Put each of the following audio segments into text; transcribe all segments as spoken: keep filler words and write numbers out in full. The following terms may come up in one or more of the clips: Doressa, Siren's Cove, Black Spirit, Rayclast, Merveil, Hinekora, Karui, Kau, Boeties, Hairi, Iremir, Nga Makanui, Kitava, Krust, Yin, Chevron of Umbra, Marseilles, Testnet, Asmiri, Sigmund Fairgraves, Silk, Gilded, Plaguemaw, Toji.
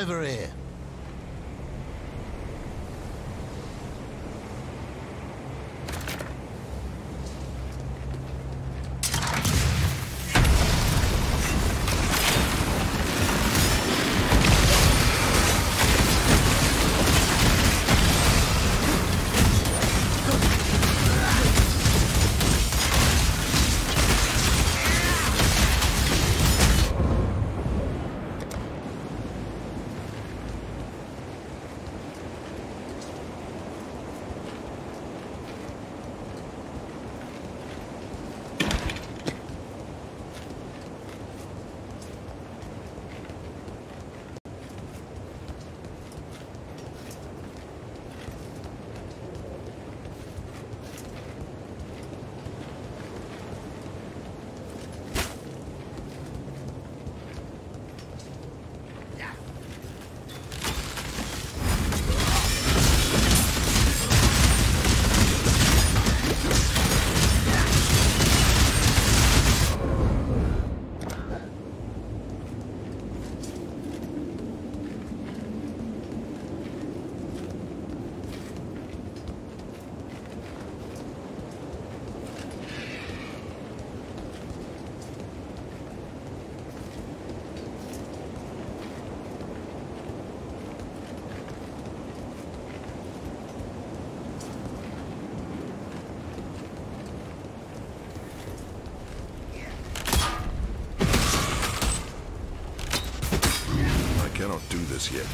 over here. Cannot do this yet.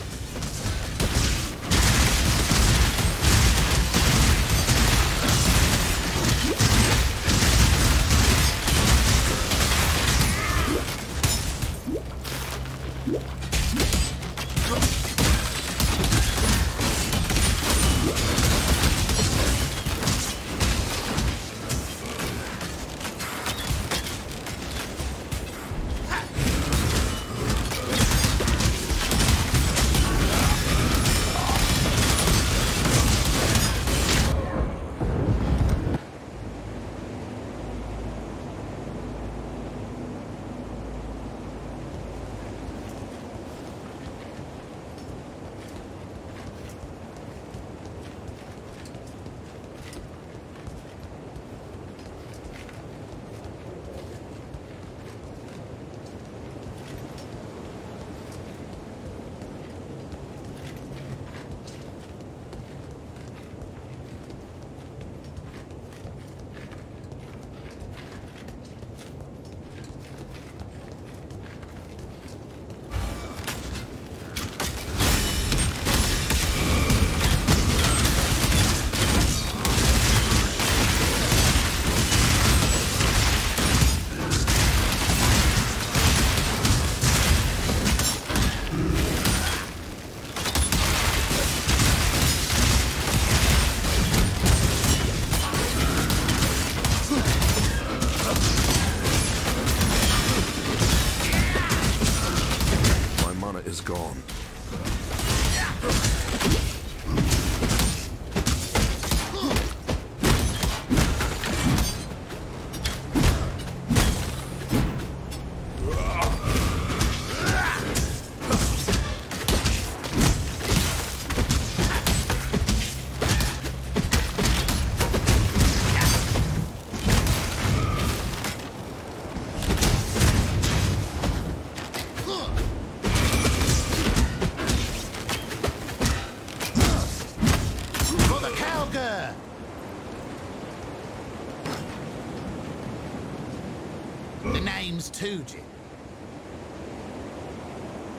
Toji.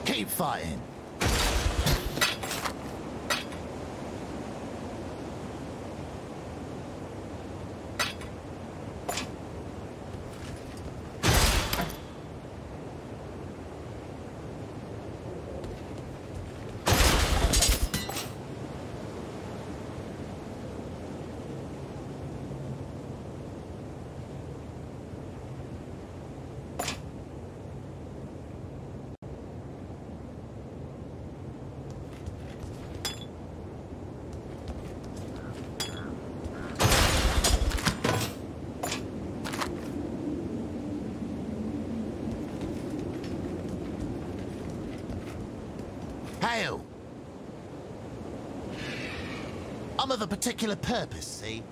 Keep fighting. Hail! I'm of a particular purpose, see?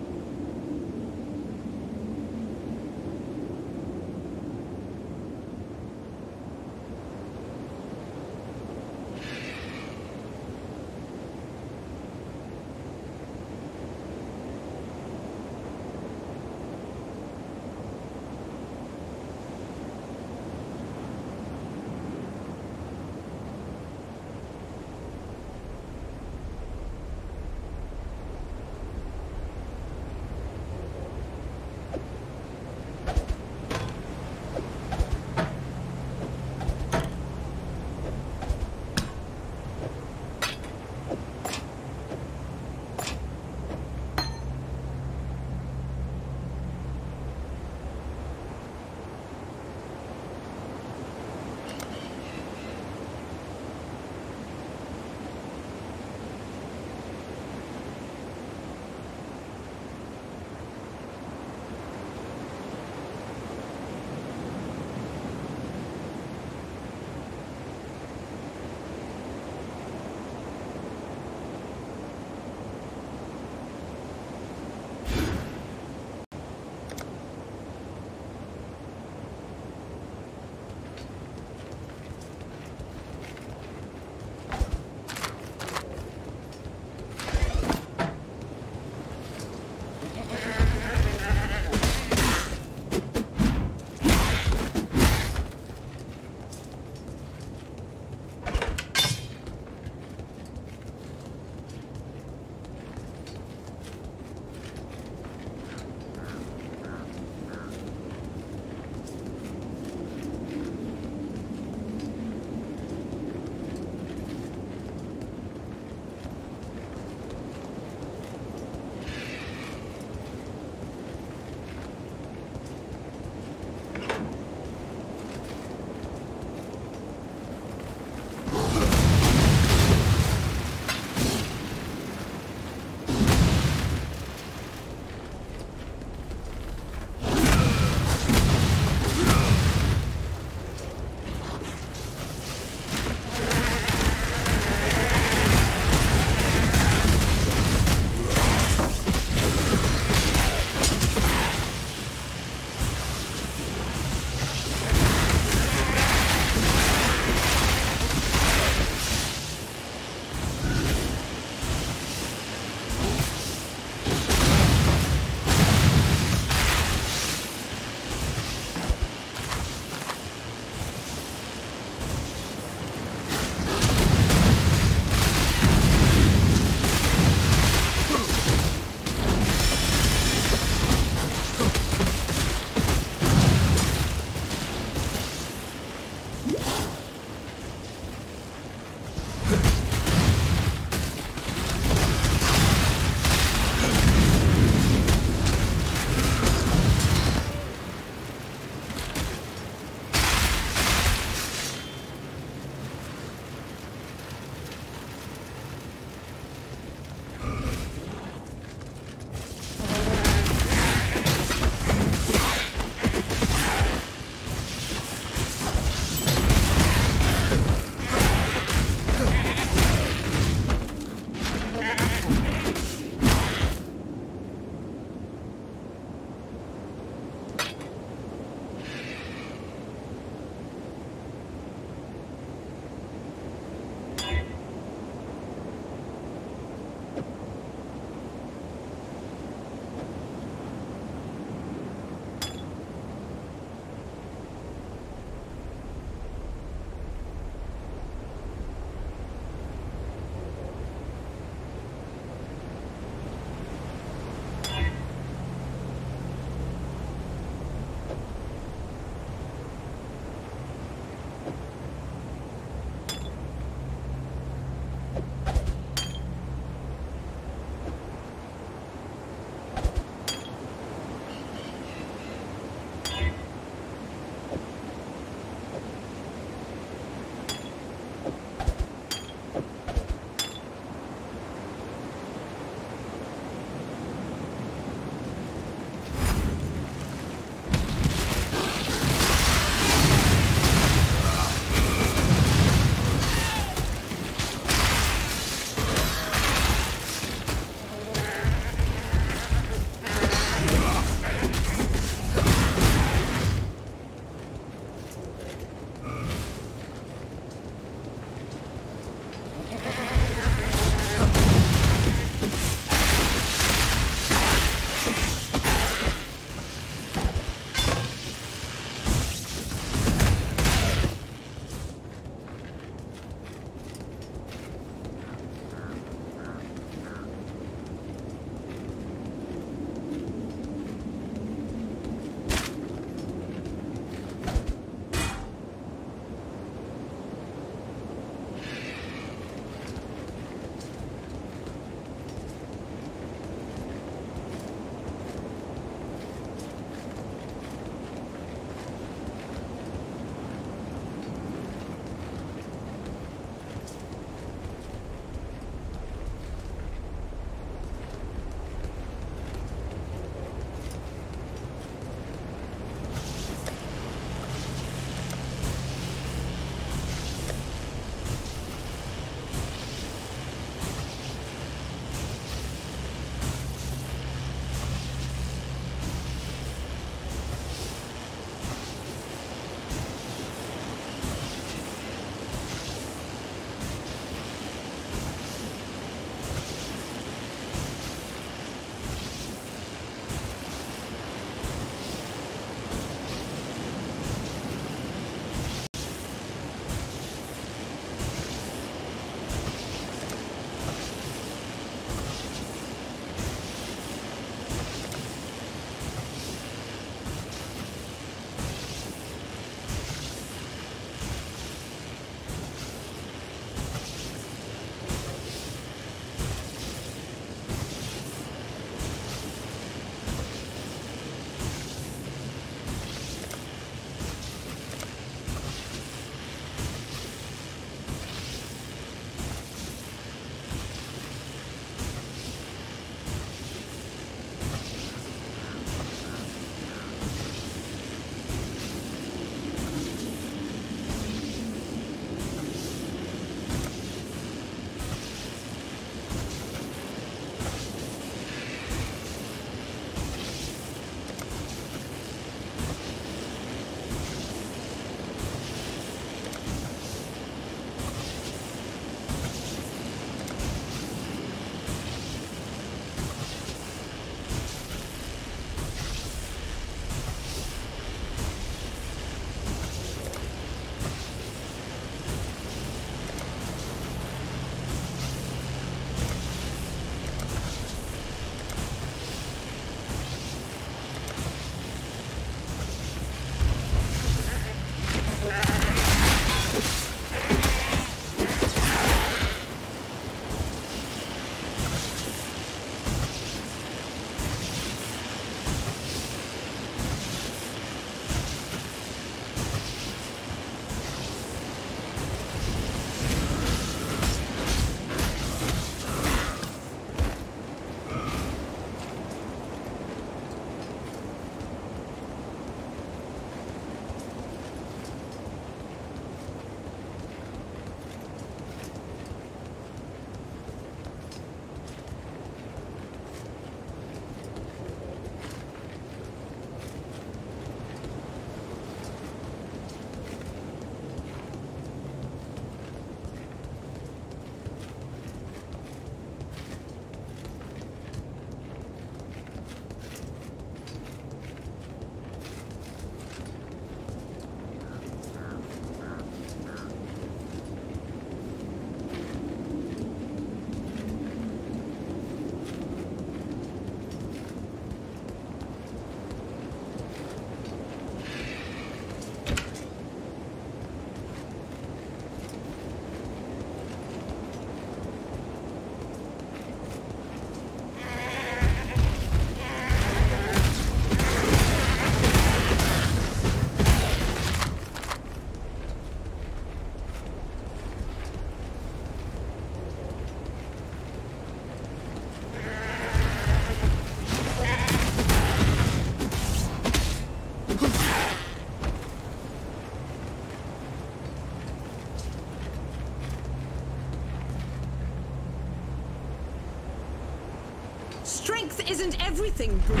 Strength isn't everything, brute.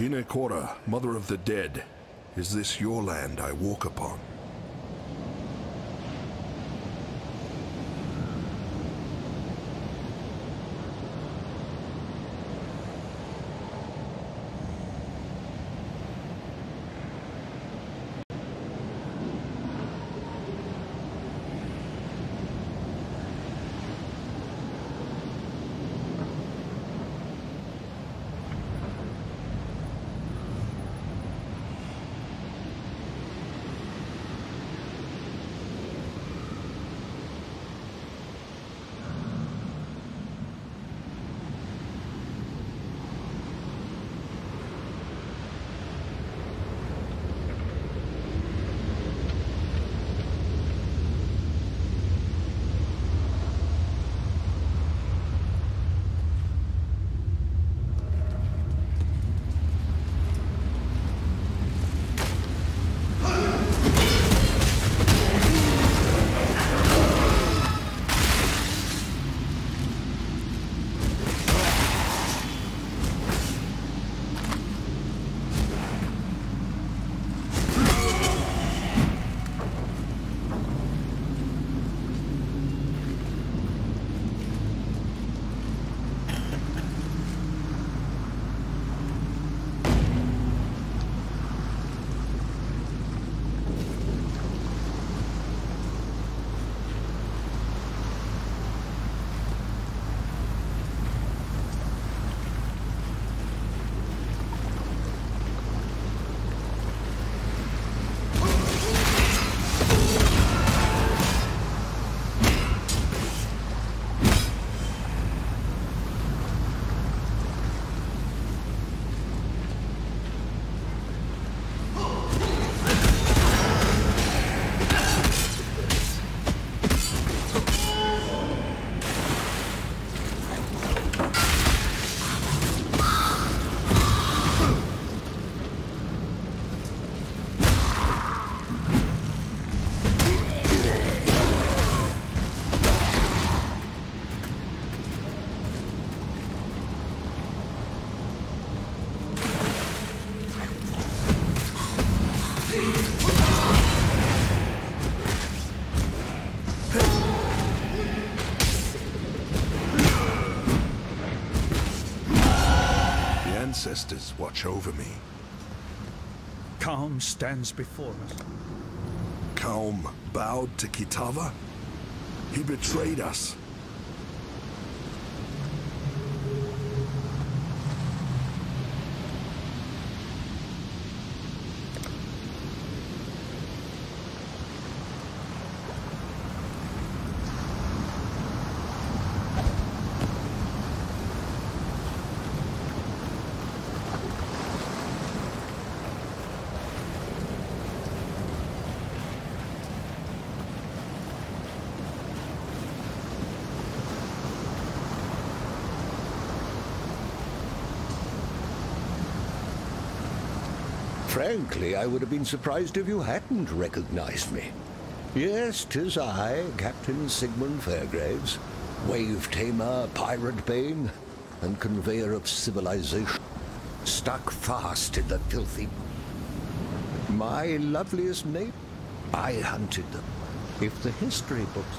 Hinekora, mother of the dead, is this your land I walk upon? Ancestors watch over me. Calm stands before us. Calm bowed to Kitava? He betrayed us. Frankly, I would have been surprised if you hadn't recognized me. Yes, 'tis I, Captain Sigmund Fairgraves, wave-tamer, pirate-bane, and conveyor of civilization, stuck fast in the filthy... My loveliest neighbor, I hunted them, if the history books...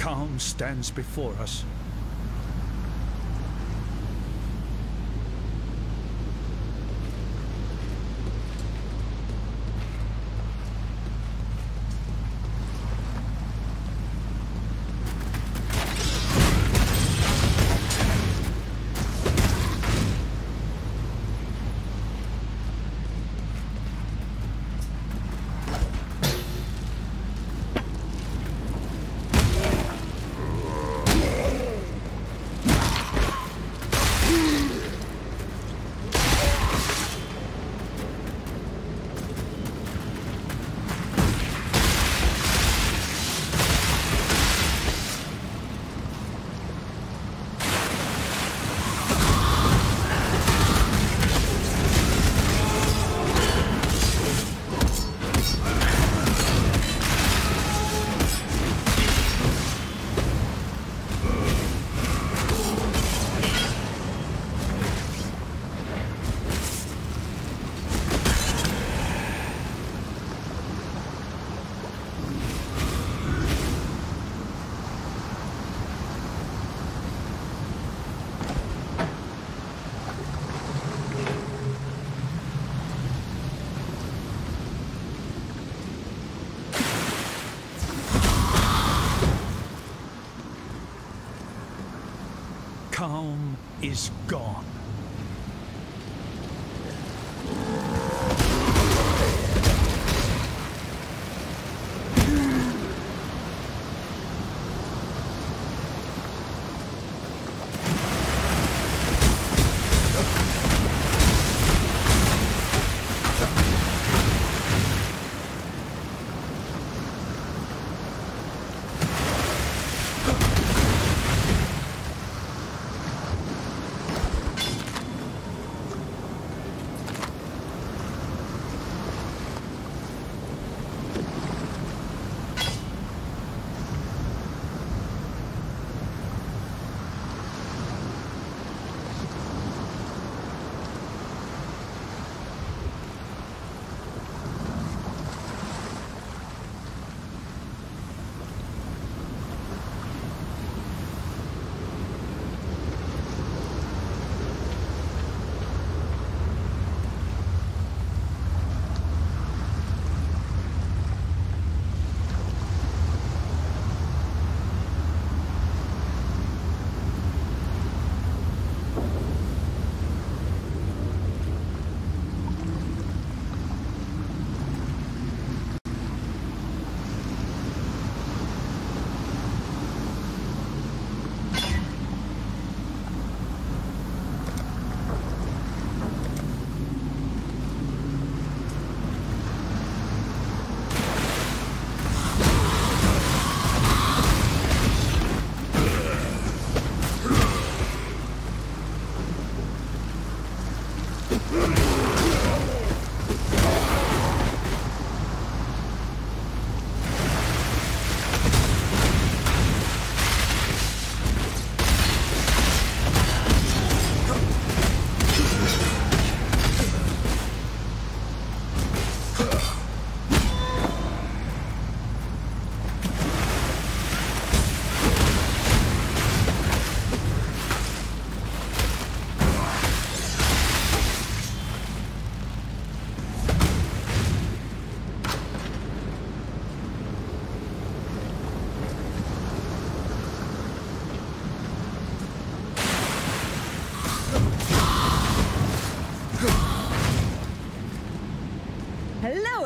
Calm stands before us. Calm is gone.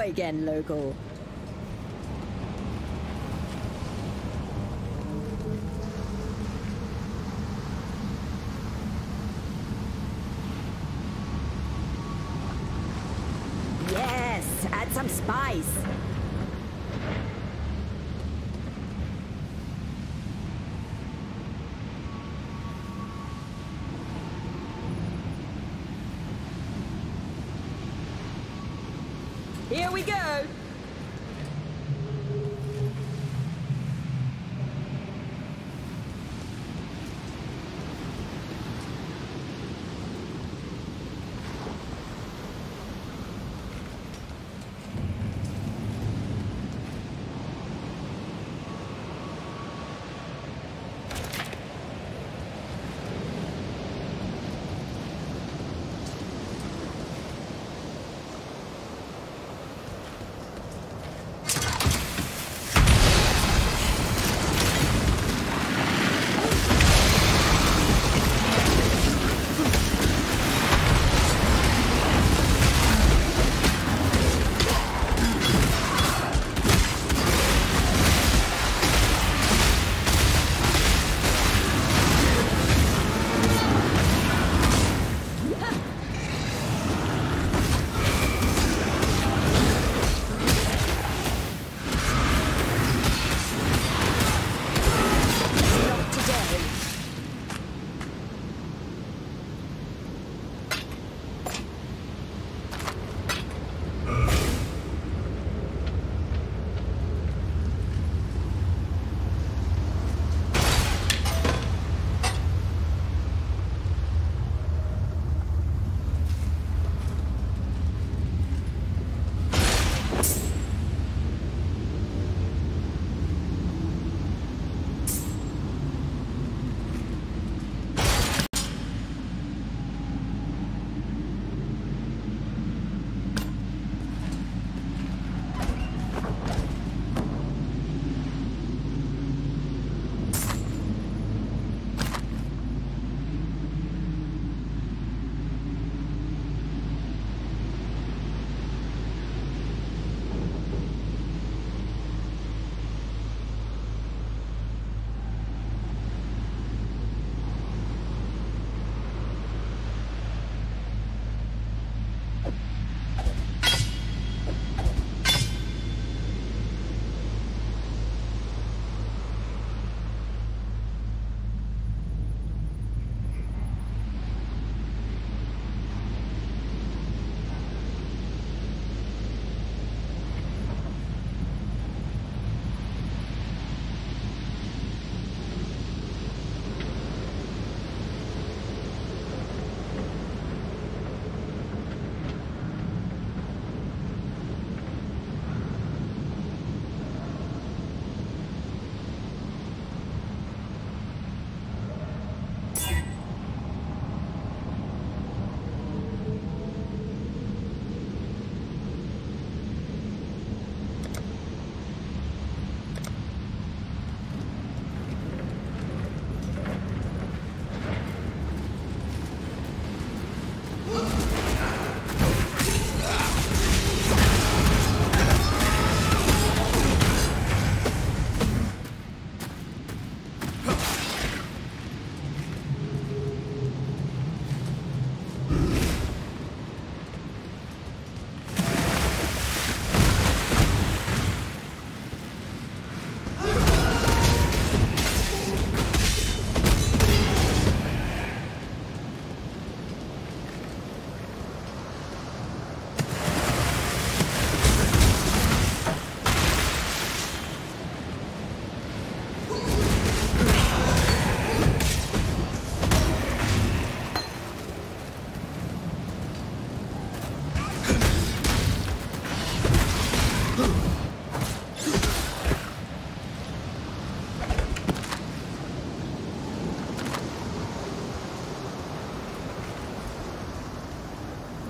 again, local. Yes, add some spice. Here we go!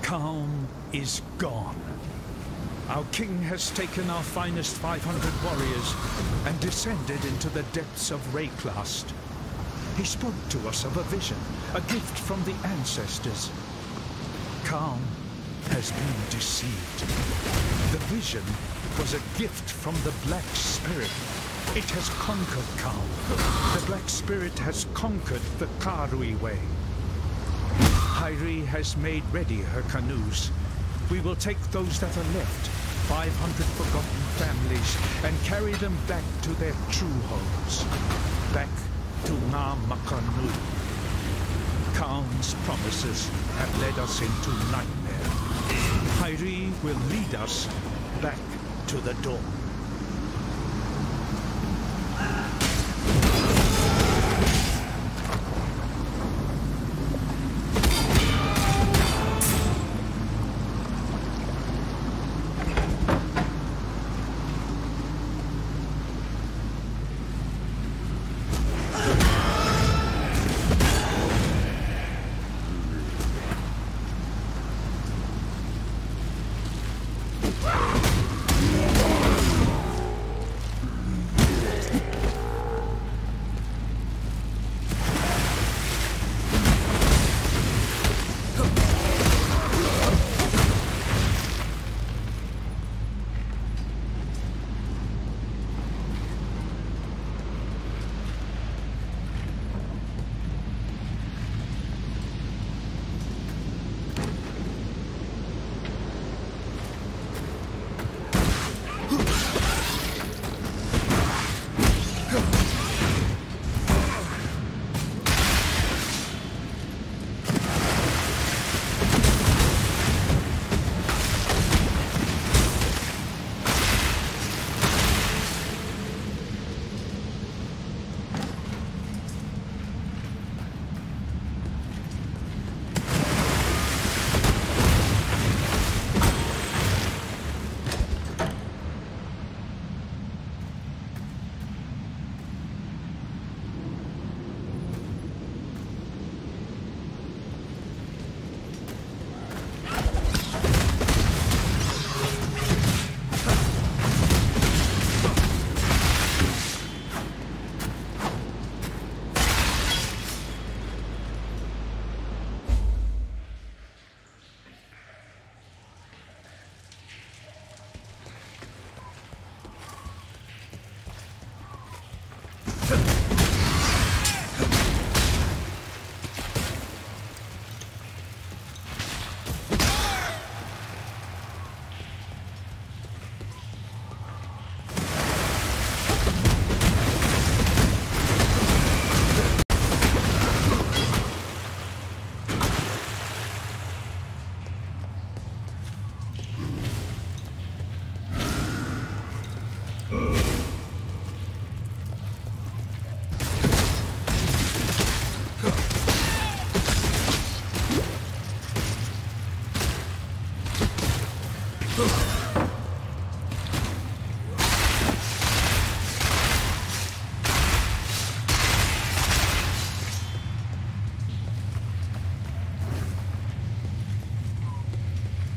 Calm is gone. Our king has taken our finest five hundred warriors and descended into the depths of Rayclast. He spoke to us of a vision, a gift from the ancestors. Calm has been deceived. The vision was a gift from the Black Spirit. It has conquered Kau. The Black Spirit has conquered the Karui way. Hairi has made ready her canoes. We will take those that are left, five hundred forgotten families, and carry them back to their true homes. Back to Nga Makanui. Kaun's promises have led us into nightmare. Hairi will lead us back to the dawn.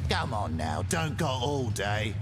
Come on now, don't go all day.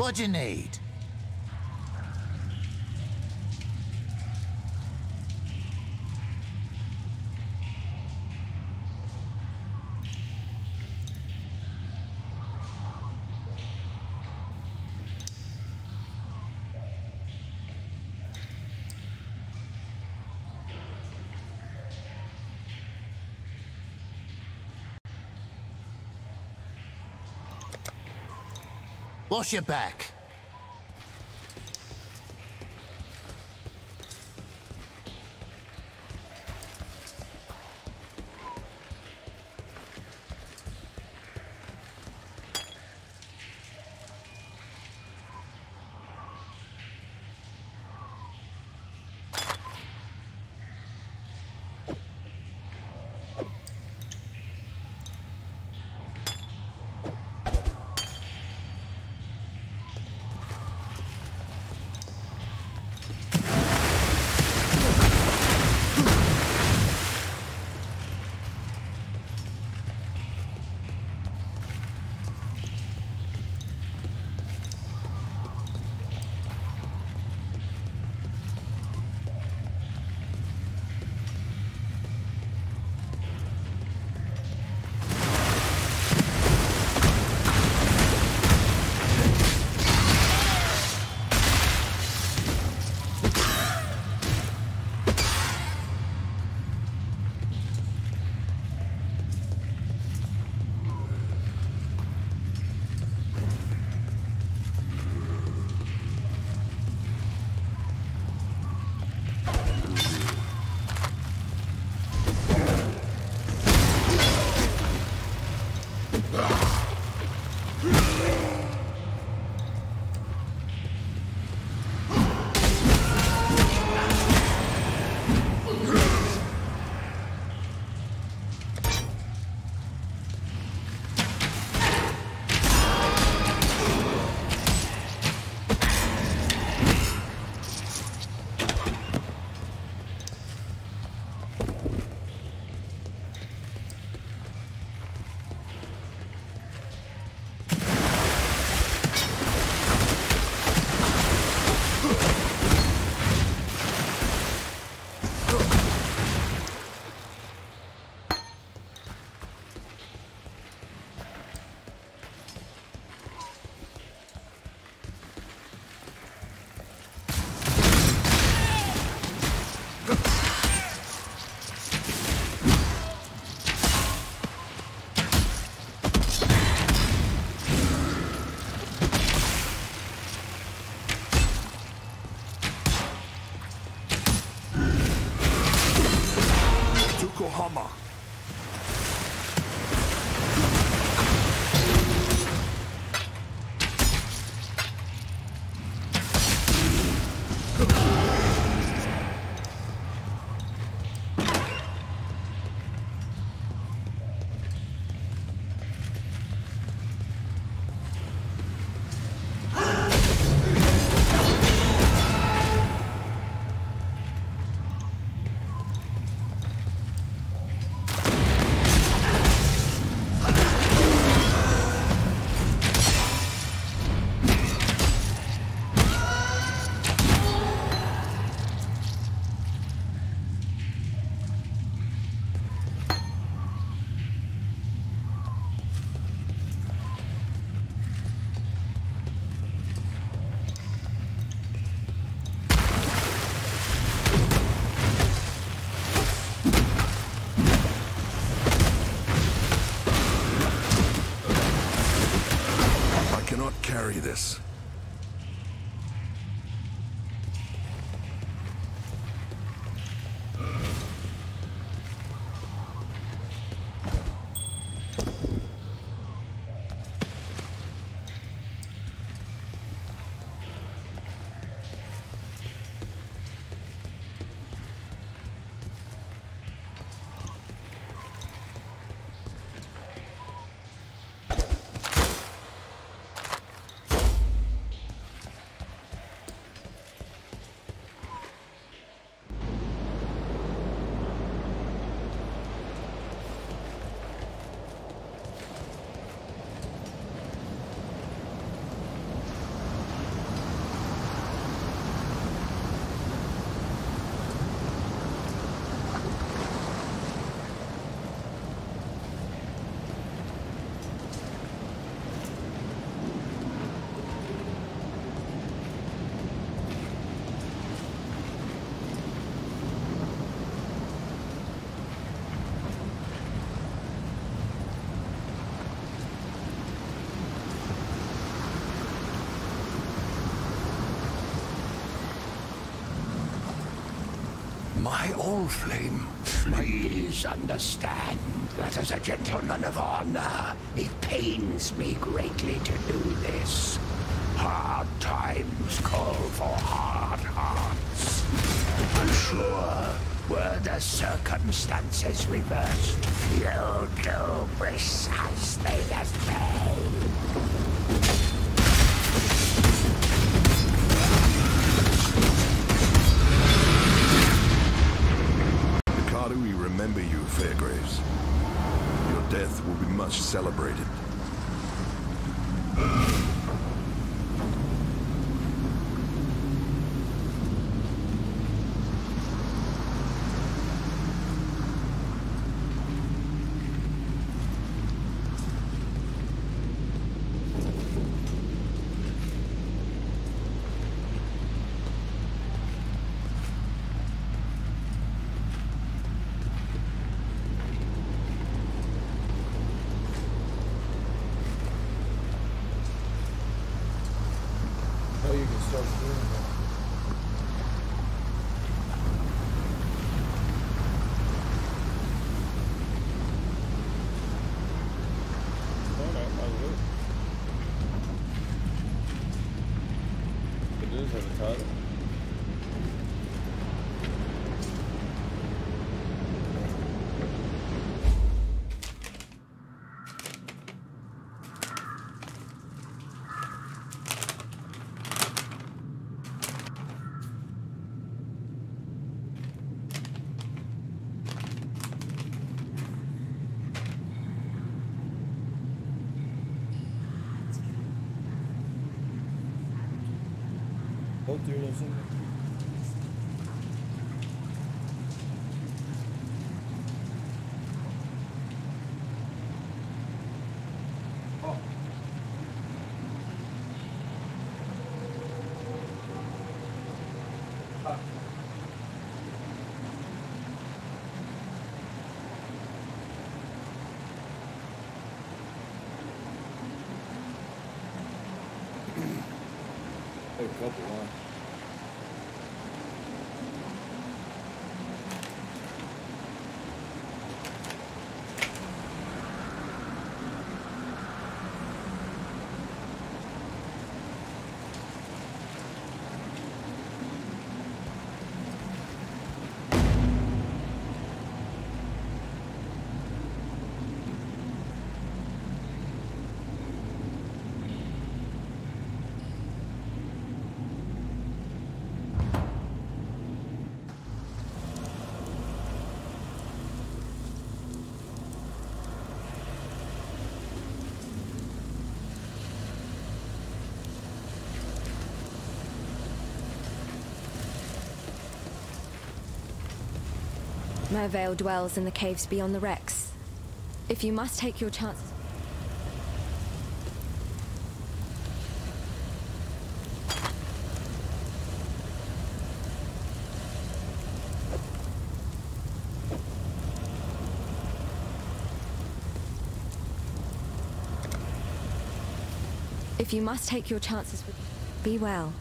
What'd you need? Wash your back. This. my all-flame. Please understand that as a gentleman of honor, it pains me greatly to do this. Hard times call for hard hearts. I'm sure, were the circumstances reversed, you'd do precisely the same. We remember you, Fairgraves. Your death will be much celebrated. Merveil dwells in the caves beyond the wrecks. If you must take your chances... If you must take your chances... Be well.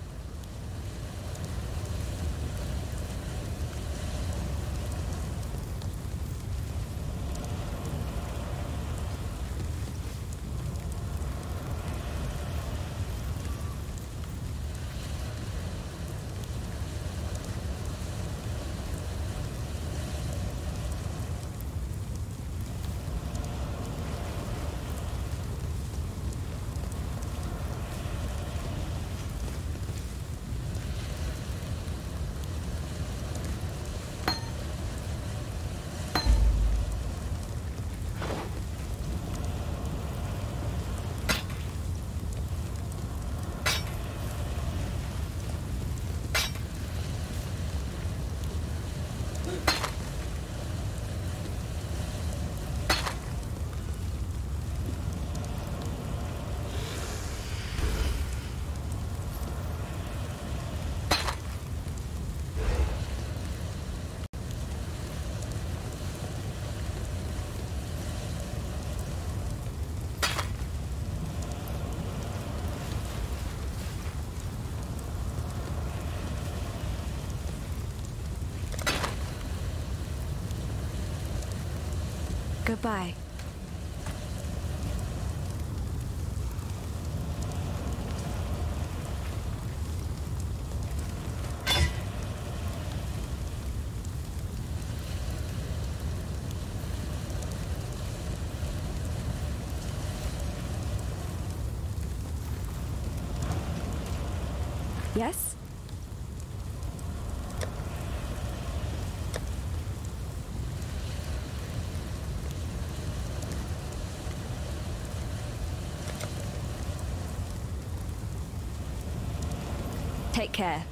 Goodbye. Yes? Take care.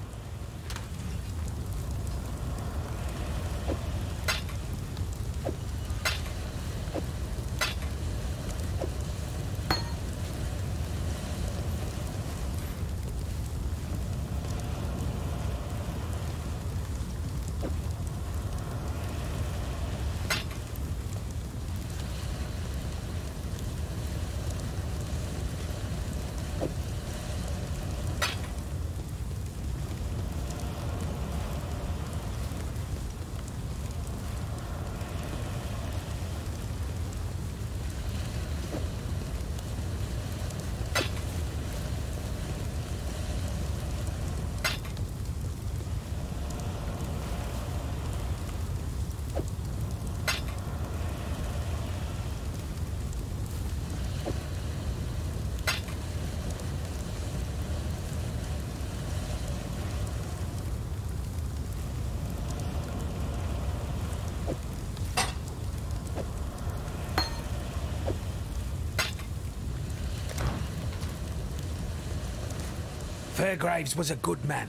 Fairgraves was a good man.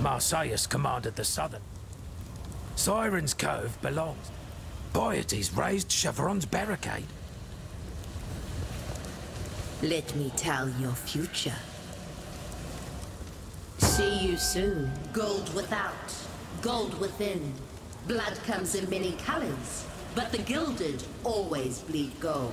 Marseilles commanded the southern. Siren's Cove belongs. Boeties raised Chevron's barricade. Let me tell your future. See you soon. Gold without, gold within. Blood comes in many colors, but the Gilded always bleed gold.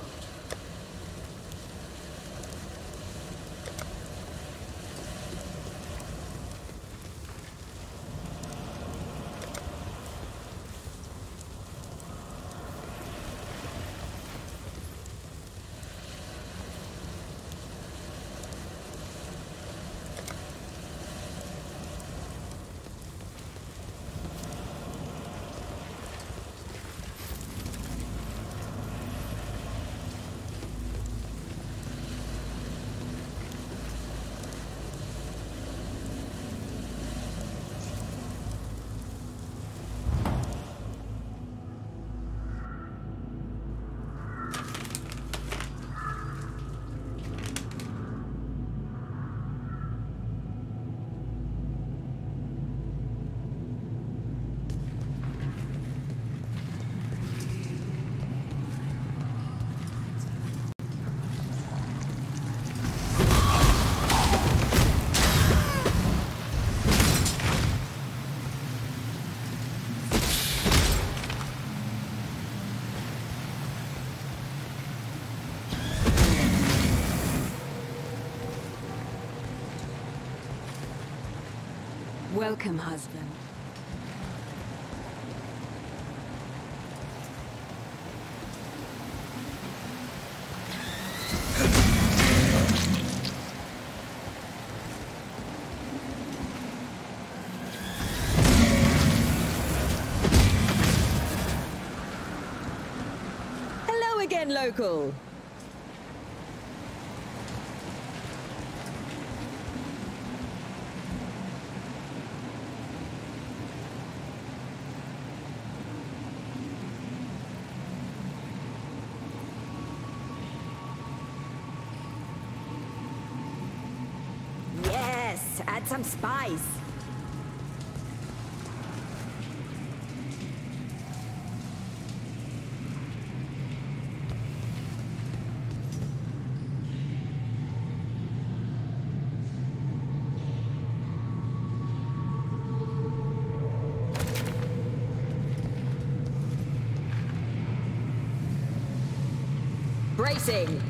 Welcome, husband. Hello again, local. Some spice. Bracing.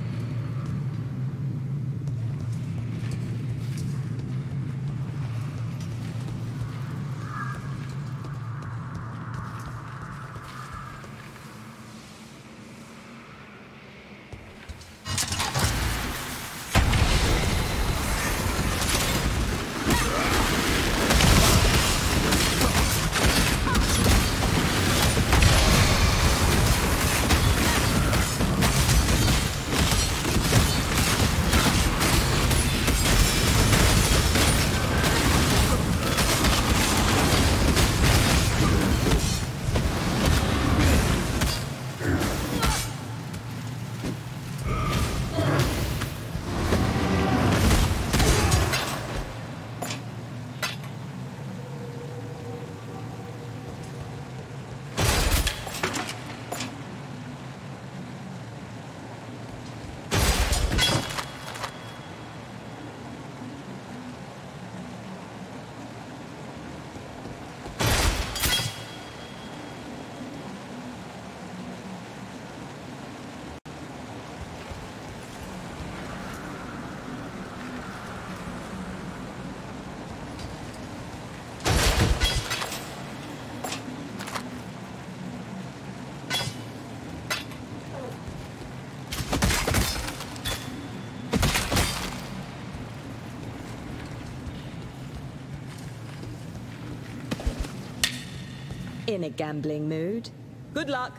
in a gambling mood. Good luck.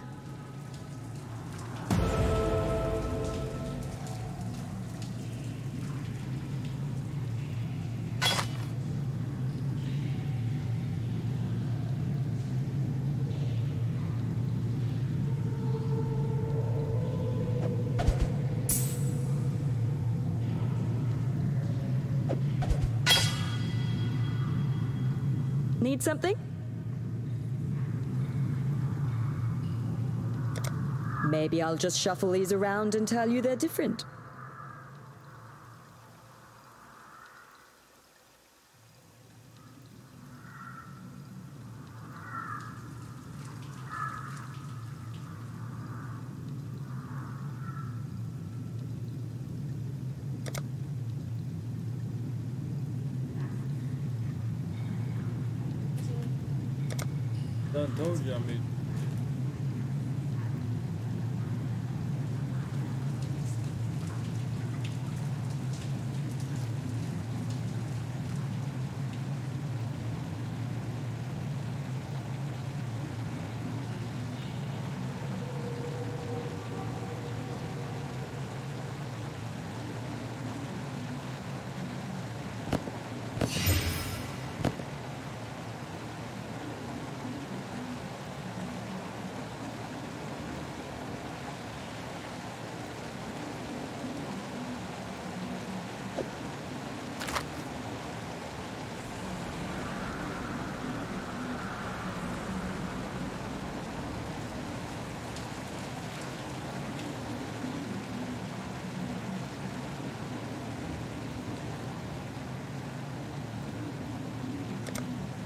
Need something? Maybe I'll just shuffle these around and tell you they're different.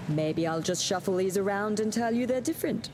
Maybe I'll just shuffle these around and tell you they're different.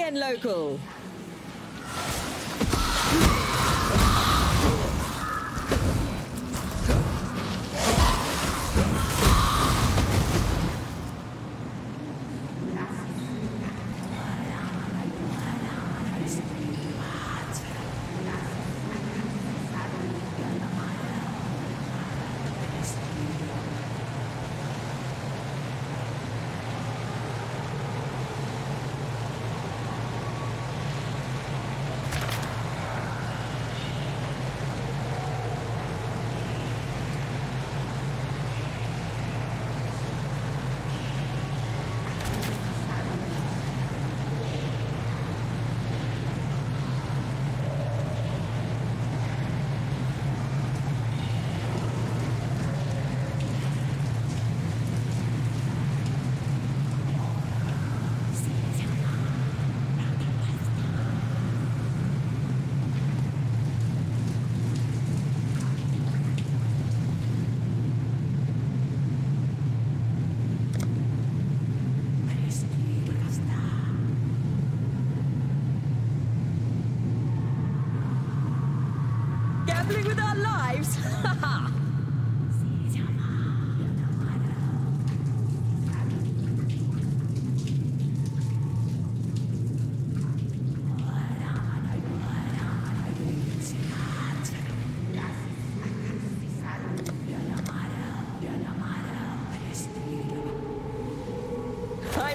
again, local.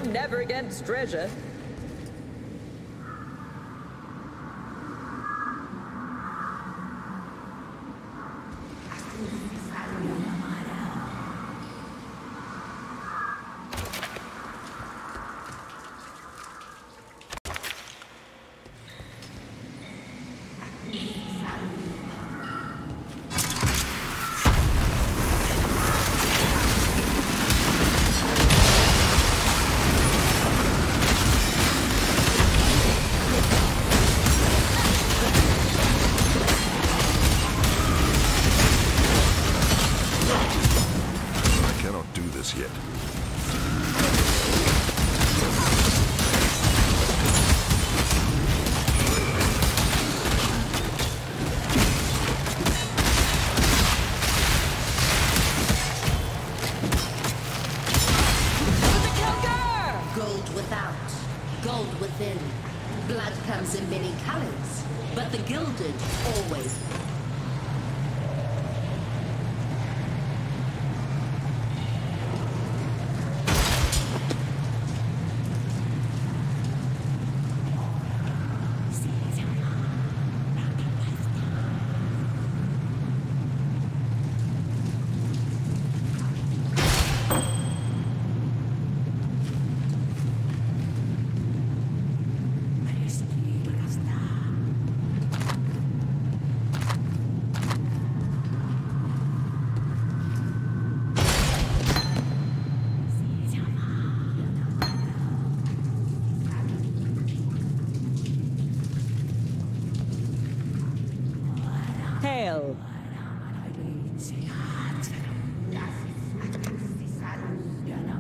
Never against treasure.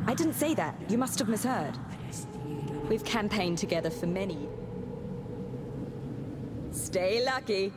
I didn't say that. You must have misheard. We've campaigned together for many. Stay lucky.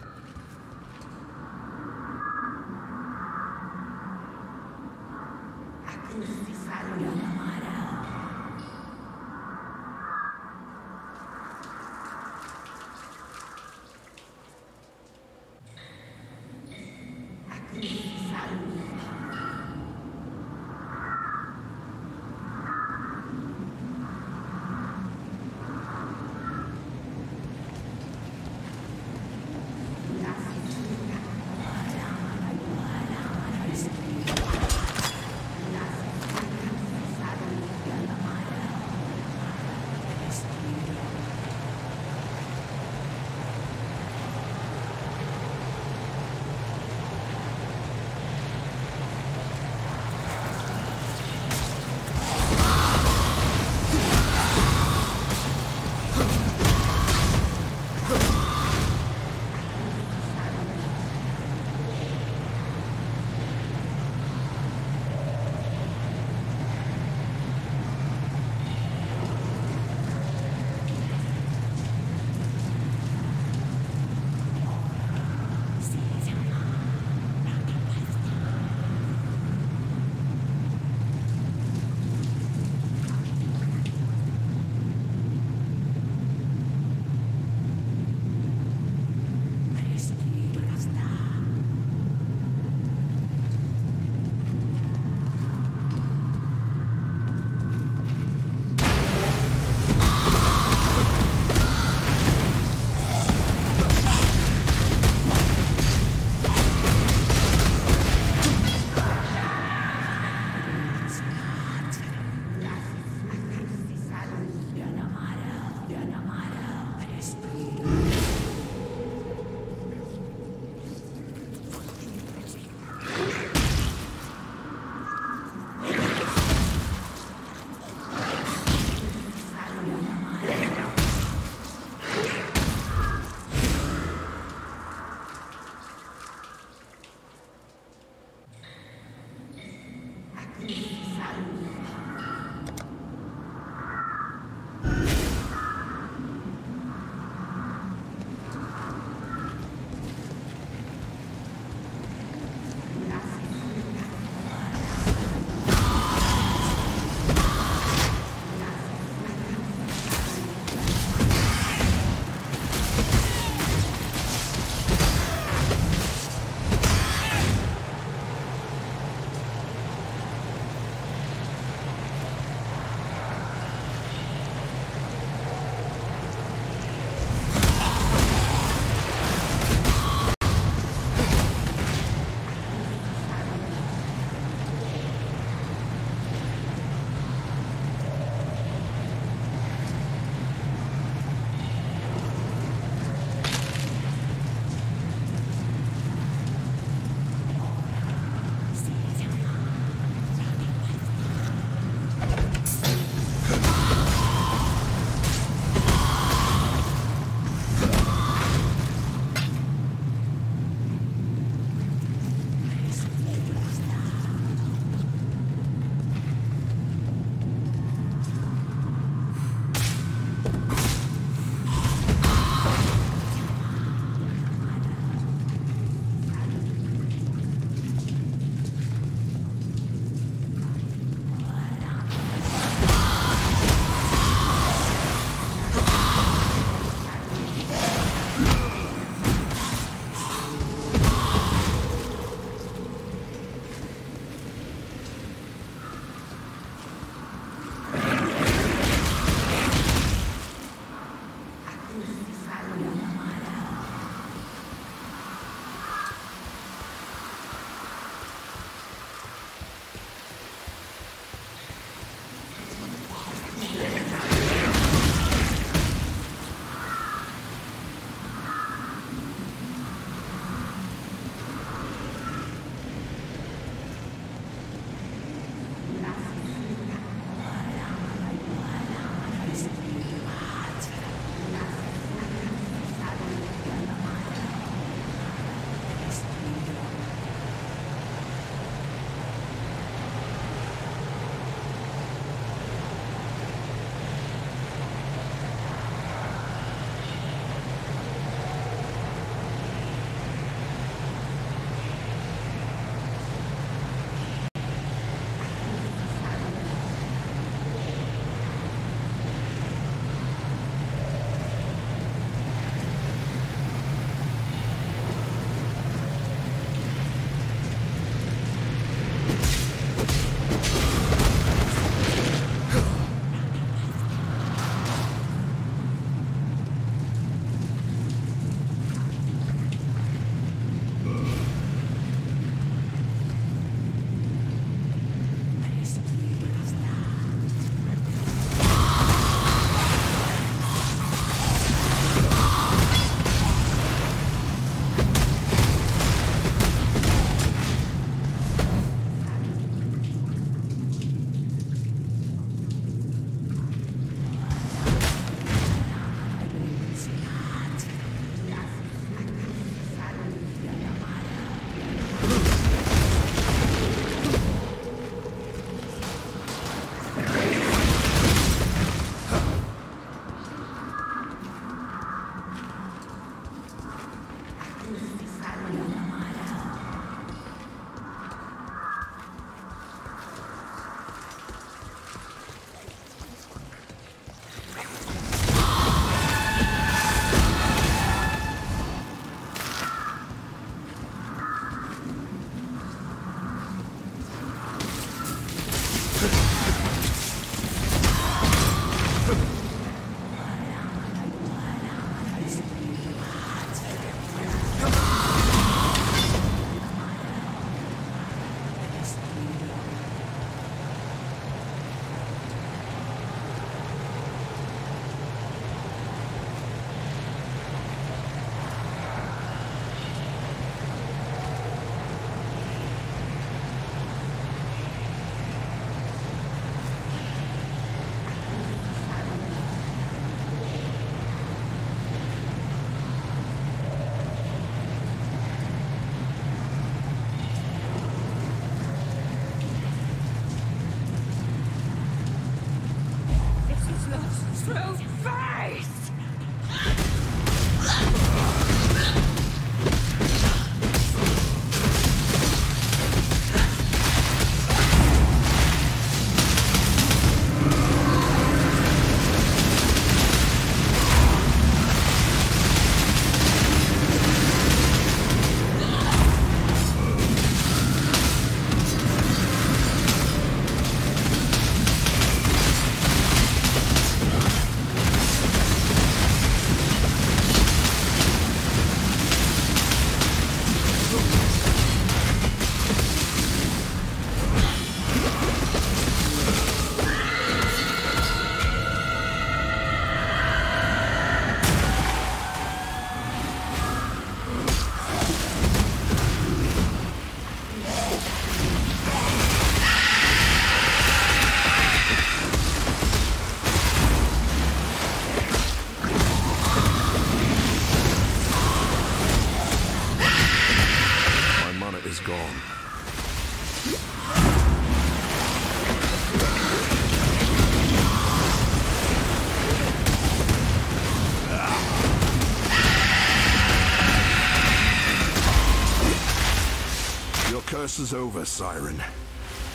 This is over, Siren.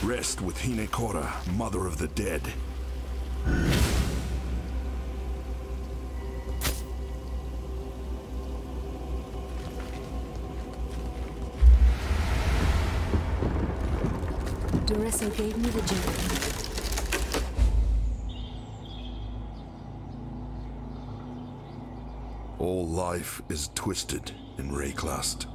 Rest with Hinekora, mother of the dead. Doressa gave me the gem. All life is twisted in Rayclast.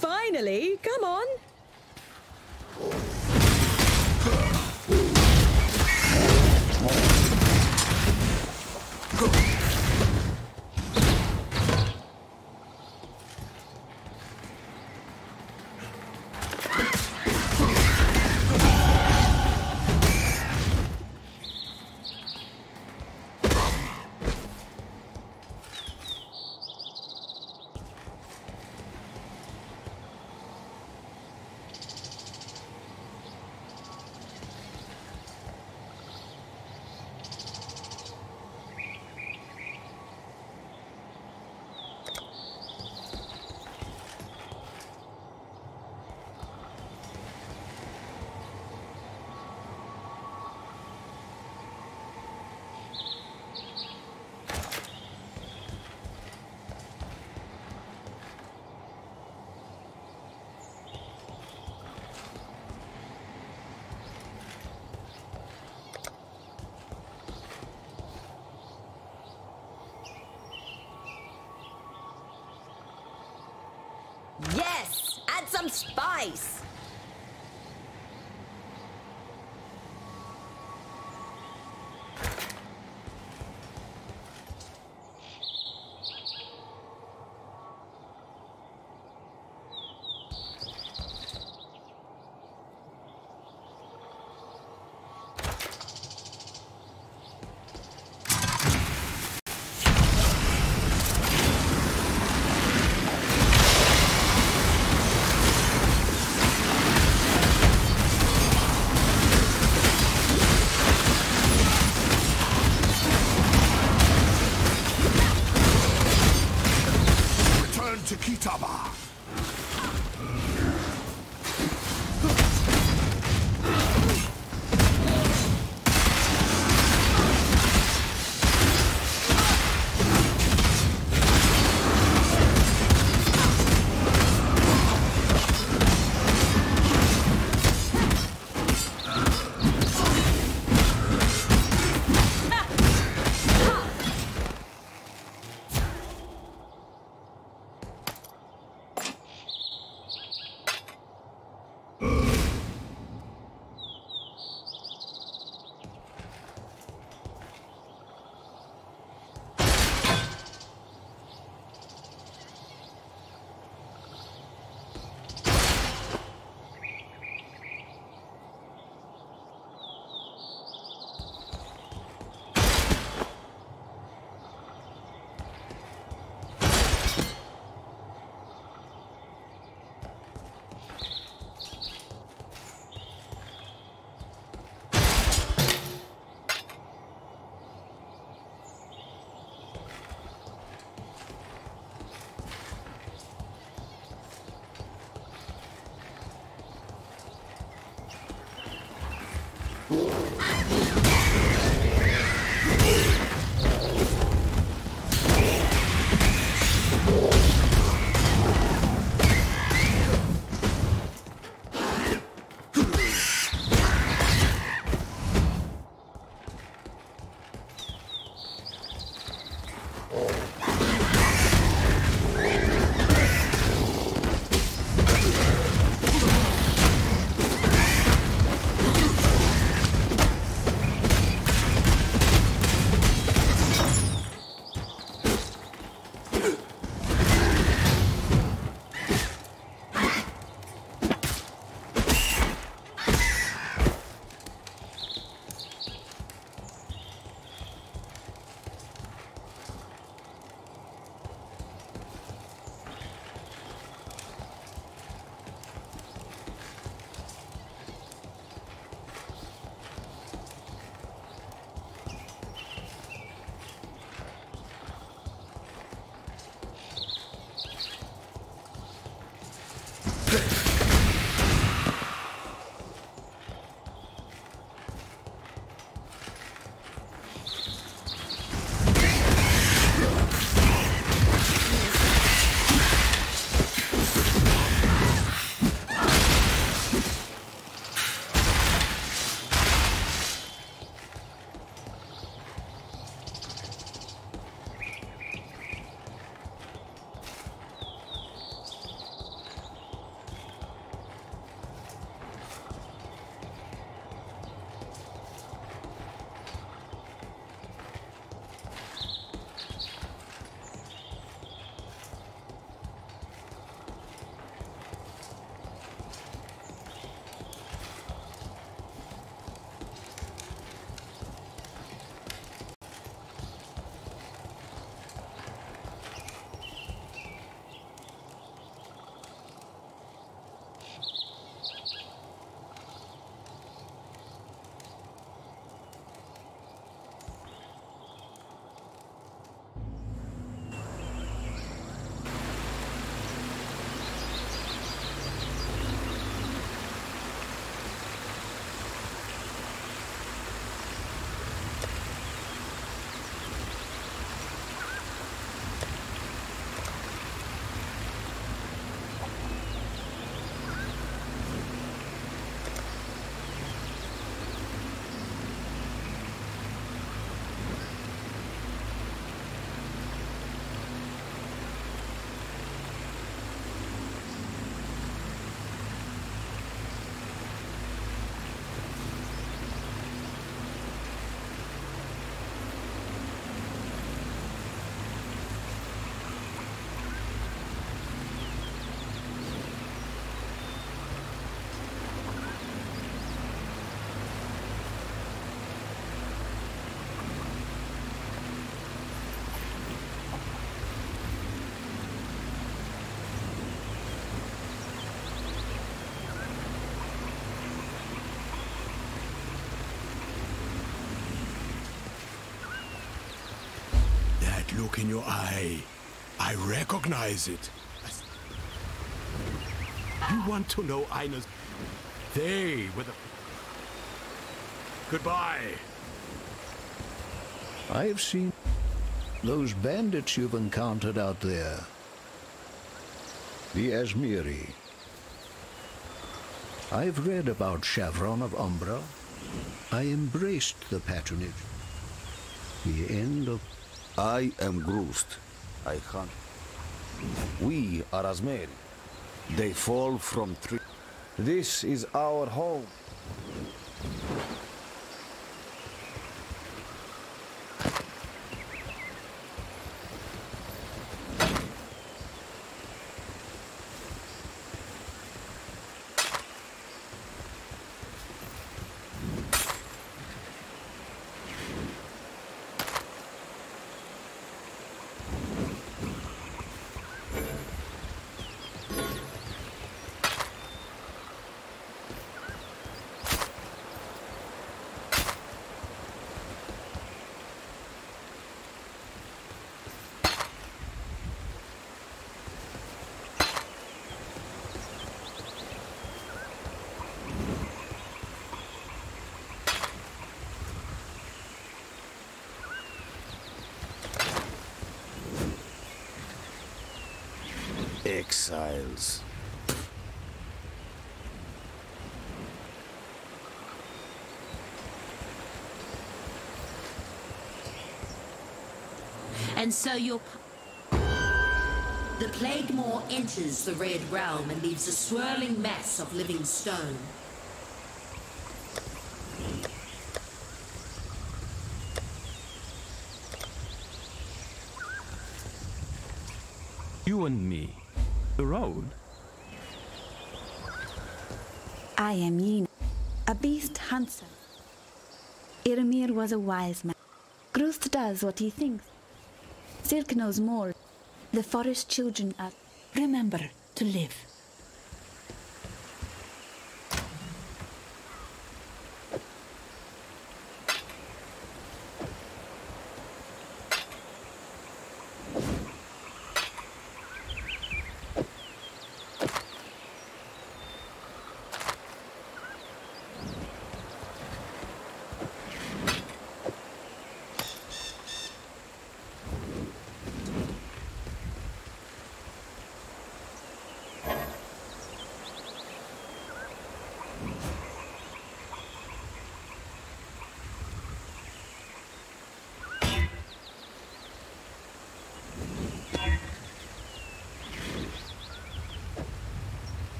Finally, come on. Yes! Add some spice! to Kitava. Look in your eye. I recognize it You want to know Aina's... They were the... Goodbye. I've seen those bandits you've encountered out there. The Asmiri. I've read about Chevron of Umbra. I embraced the patronage. The end of... I am Krust. I hunt. We are Asmiri. They fall from trees. This is our home. Exiles. And so you're... The Plaguemaw enters the Red Realm and leaves a swirling mass of living stone. You and me. The road. I am Yin, a beast hunter. Iremir was a wise man. Krust does what he thinks. Silk knows more. The forest children are... Remember to live.